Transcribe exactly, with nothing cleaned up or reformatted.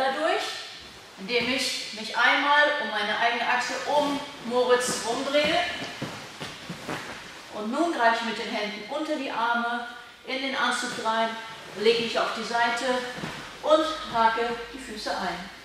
dadurch, indem ich mich einmal um meine eigene Achse um Moritz rumdrehe. Und nun greife ich mit den Händen unter die Arme, in den Anzug rein, lege mich auf die Seite und hake die Füße ein.